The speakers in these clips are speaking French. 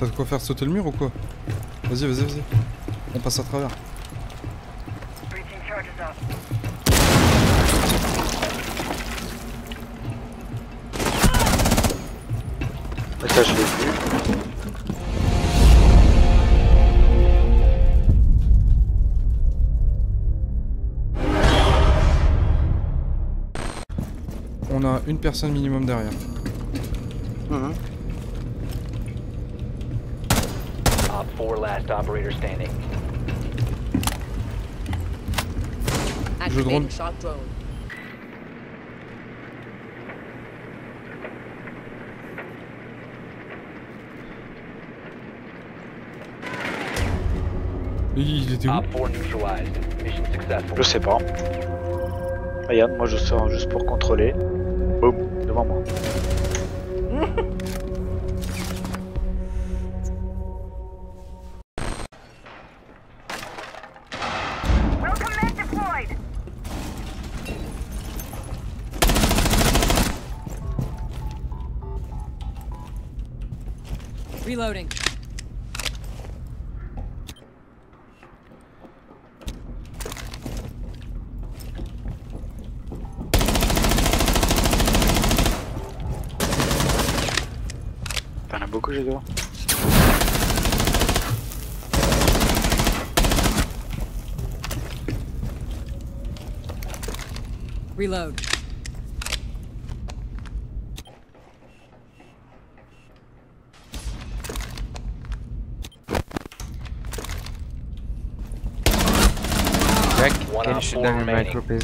T'as de quoi faire sauter le mur ou quoi? Vas-y, vas-y, vas-y. On passe à travers. Ça, je l'ai vu. On a une personne minimum derrière. Mmh. Op 4, last operator standing. Je drone. Il était où? Je sais pas. Regarde, moi je sors juste pour contrôler. Boum, devant moi. Reloading. T'en as beaucoup, j'ai dehors. Reload. Can you shoot down your micro, please?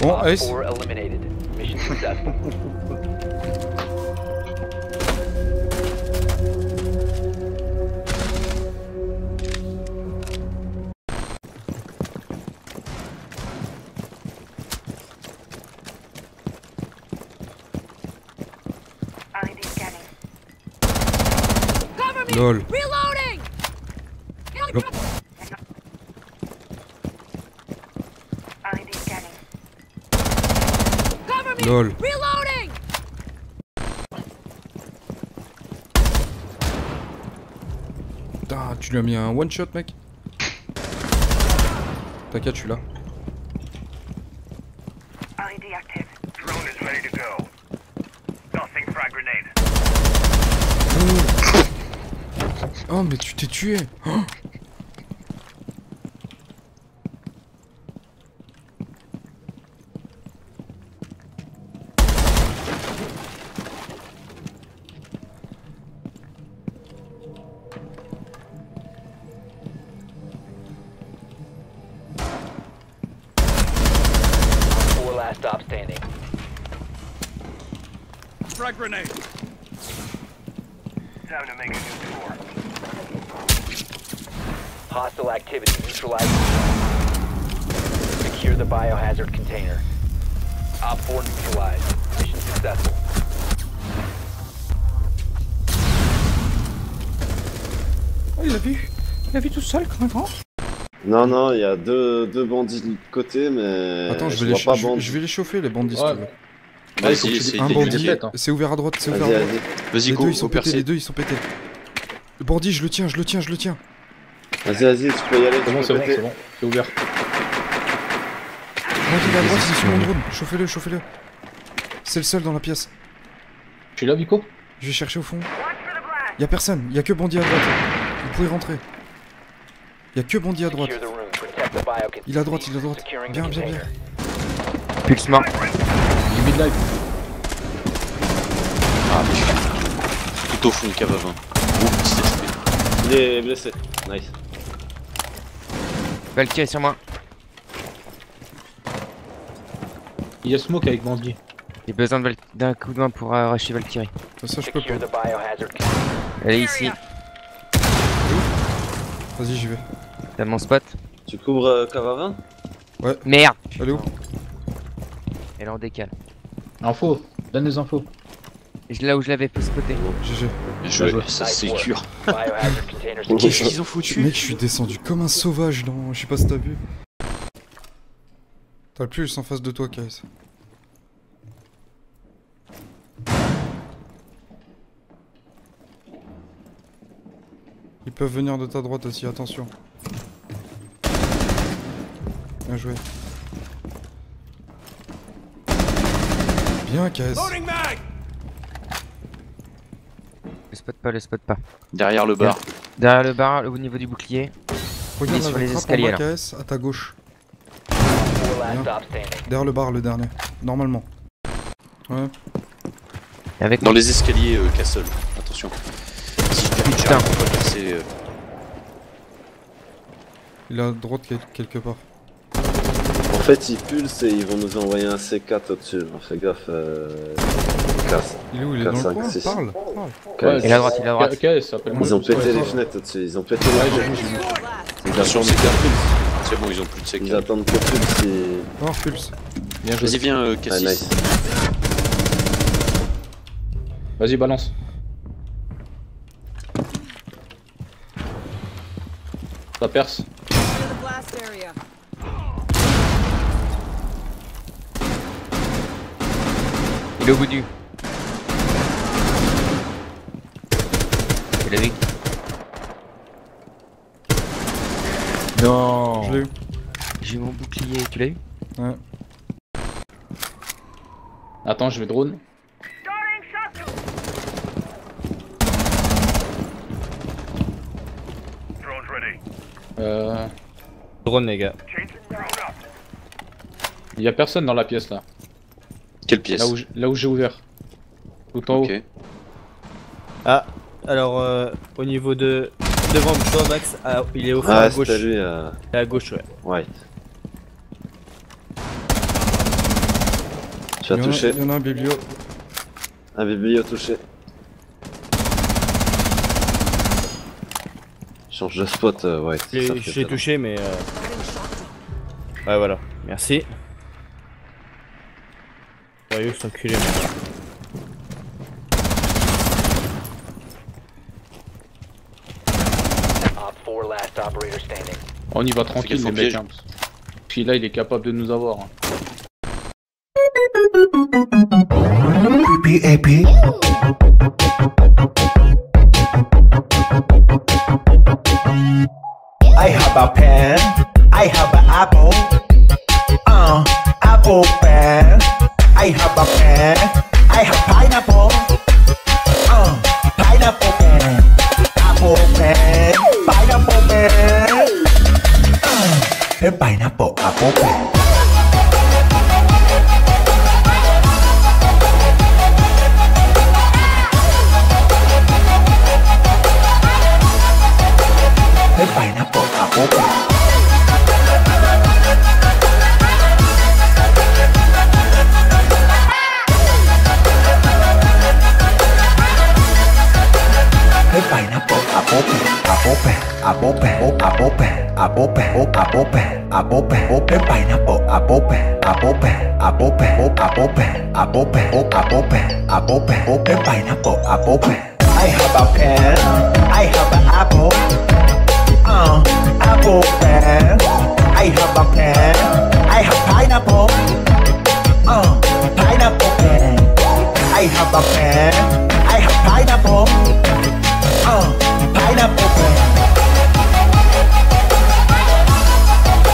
Bon, Ace. Lol. Lol. Lol. Reloading. Ah, tu lui as mis un one shot, mec. T'inquiète, je suis là. ID active. Drone is ready to go. Tossing frag grenade. Oh, oh mais tu t'es tué. Oh. Stop standing. Frag grenade. Time to make a new tour. Hostile activity neutralized. Secure the biohazard container. Op 4 neutralized. Mission successful. Oh, il a vu tout seul comme un grand. Non, non, il y a deux bandits de côté, mais. Attends, je vais les chauffer, les bandits. Ouais. Bah, c'est un bandit. C'est ouvert à droite, c'est ouvert à droite. Vas-y, go, les deux ils sont pétés. Le bandit, je le tiens. Vas-y, tu peux y aller. C'est bon, c'est ouvert. Bandit à droite, c'est sur mon drone. Chauffez-le. C'est le seul dans la pièce. Tu es là, Vico? Je vais chercher au fond. Y'a personne, y'a que bandit à droite. Vous pouvez rentrer. Y'a que bandit à droite. Il est à droite. Bien. Puxma. Il est mid-life. Ah putain. Tout au fond, cave à 20. Il est blessé. Nice. Va le tirer sur moi. Il y a smoke avec bandit. J'ai besoin d'un coup de main pour arracher Valkyrie. Ça je peux pas. Elle est ici. Vas-y, j'y vais. T'as mon spot? Tu couvres Cavavin? Ouais. Merde. Elle est où? Elle en décale. Info. Donne les infos. Là où je l'avais plus spoté. GG. Ça c'est dur. Qu'est-ce qu'ils ont foutu? Mec, je suis descendu comme un sauvage dans... Je sais pas si t'as vu. T'as le plus en face de toi, Kaïs. Ils peuvent venir de ta droite aussi, attention. Bien joué. Bien, Kaïs. Le spot pas, le spot pas. Derrière le bar. Derrière le bar, au niveau du bouclier. Regarde sur les escaliers là. KS à ta gauche. Bien. Derrière le bar, le dernier. Normalement. Ouais. Avec dans les escaliers Castle. Attention. Si je te putain. Il est à droite quelque part. En fait, ils pulsent et ils vont nous envoyer un C4 au-dessus. Fais gaffe. Il est où? Il est dans le coin? Parle. Il est à droite, il est à droite. Ils ont pété les fenêtres au-dessus, ils ont pété les... Bien sûr, on est qu'un pulse. C'est bon, ils ont plus de C4. Ils attendent que pulse et... Oh, pulse. Vas-y, viens, Cassis. Vas-y, balance. Ça perce. Il est au bout du... Il a vu. Non. Je l'ai eu. J'ai mon bouclier, tu l'as eu? Ouais. Attends, je vais drone. Drone les gars. Il y a personne dans la pièce là. Quelle pièce? Là où j'ai ouvert. Tout en okay. Haut. Ah, alors au niveau de... Devant toi Max, ah, il est au fond à gauche. Ah, lui, il est à gauche, ouais. Ouais. Tu as touché. Il y en a un biblio. Un biblio touché. Change de spot, ouais. J'ai touché mais... Ouais, voilà. Merci. Voyons s'enculer. On y va tranquille les mecs. Puis là il est capable de nous avoir. I have a pen, I have an apple, apple pen. I have a pen, I have pineapple, pineapple pen, apple pen, pineapple pen, a pineapple apple pen. I have a pen, I have an apple, apple pen. I have a pen, I have pineapple, pineapple pen. I have a pen, I have pineapple, pineapple pen.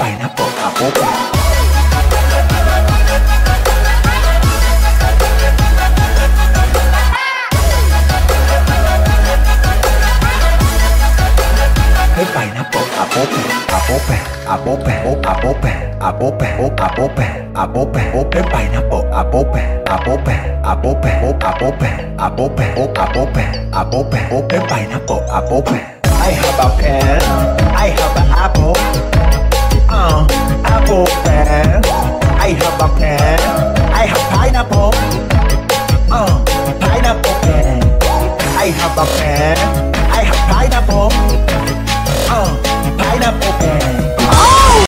Pineapple, apple pen. Pineapple, apple pen, apple pen, apple pen, apple pen, apple pen, apple pen, apple pen, pineapple, apple pen, apple pen, apple pen, apple pen, apple pen, apple pen, apple pen, pineapple, apple pen. I have a pen, I have an apple. Apple pen. I have a pen. I have pineapple. Pineapple pen. I have a pen, I have pineapple.